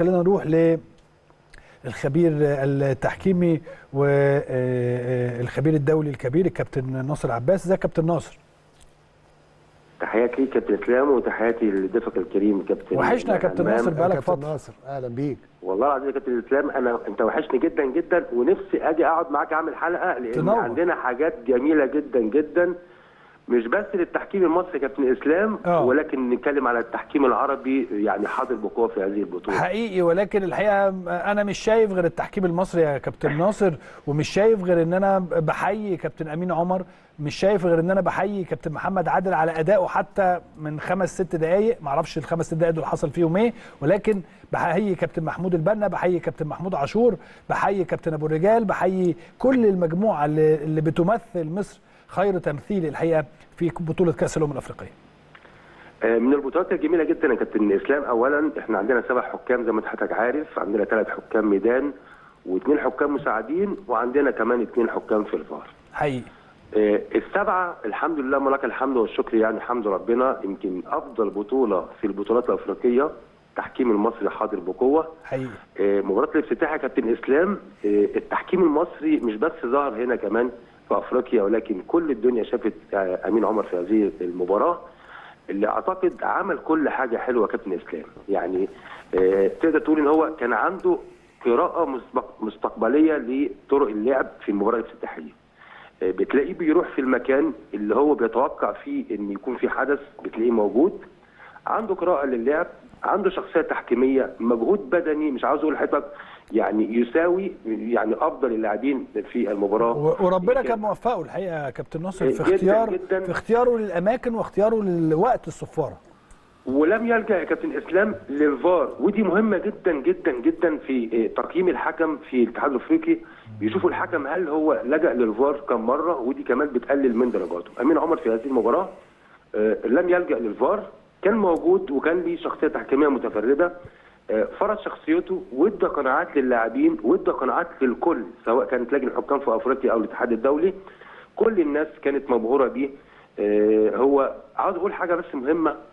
خلينا نروح للخبير التحكيمي والخبير الدولي الكبير الكابتن ناصر عباس. ازيك يا كابتن ناصر؟ تحياتي كابتن اسلام وتحياتي لضيفك الكريم كابتن. وحشنا يا كابتن ناصر، بقالك فتره. اهلا بيك. والله العظيم يا كابتن اسلام انت وحشني جدا جدا، ونفسي اجي اقعد معاك اعمل حلقه، لان تنور. عندنا حاجات جميله جدا جدا، مش بس للتحكيم المصري كابتن اسلام، ولكن نتكلم على التحكيم العربي، يعني حاضر بقوه في هذه البطوله حقيقي. ولكن الحقيقه انا مش شايف غير التحكيم المصري يا كابتن ناصر، ومش شايف غير ان انا بحيي كابتن امين عمر، مش شايف غير ان انا بحيي كابتن محمد عادل على ادائه حتى من 5 6 دقائق، معرفش الخمس ست دقائق دول حصل فيهم ايه، ولكن بحيي كابتن محمود البنا، بحيي كابتن محمود عاشور، بحيي كابتن ابو الرجال، بحيي كل المجموعه اللي بتمثل مصر خير تمثيل الحقيقه في بطوله كاس الامم الافريقيه. من البطولات الجميله جدا يا كابتن اسلام، اولا احنا عندنا 7 حكام زي ما حضرتك عارف، عندنا 3 حكام ميدان و2 حكام مساعدين، وعندنا كمان 2 حكام في الفار. حقيقي. ال7 الحمد لله ولك الحمد والشكر، يعني حمد ربنا، يمكن افضل بطوله في البطولات الافريقيه التحكيم المصري حاضر بقوه. حقيقي. مباراه الافتتاح يا كابتن اسلام، التحكيم المصري مش بس ظهر هنا كمان في افريقيا، ولكن كل الدنيا شافت امين عمر في هذه المباراه، اللي اعتقد عمل كل حاجه حلوه كابتن اسلام، يعني تقدر تقول ان هو كان عنده قراءه مستقبليه لطرق اللعب في المباراه الافتتاحيه. بتلاقيه بيروح في المكان اللي هو بيتوقع فيه ان يكون في حدث، بتلاقيه موجود، عنده قراءه للعب، عنده شخصيه تحكيميه، مجهود بدني، مش عاوز اقول لحضرتك يعني يساوي يعني افضل اللاعبين في المباراه، وربنا كان موفقه الحقيقه يا كابتن ناصر في اختيار جداً في اختياره للاماكن واختياره لوقت الصفاره، ولم يلجا يا كابتن اسلام للفار، ودي مهمه جدا جدا جدا في تقييم الحكم في الاتحاد الافريقي، بيشوفوا الحكم هل هو لجا للفار كم مره، ودي كمان بتقلل من درجاته. امين عمر في هذه المباراه لم يلجا للفار، كان موجود وكان ليه شخصيه تحكيميه متفرده، فرض شخصيته وادى قناعات للاعبين وادى قناعات للكل، سواء كانت لجنه الحكام في افريقيا او الاتحاد الدولي، كل الناس كانت مبهوره بيه. هو عاوز اقول حاجه بس مهمه،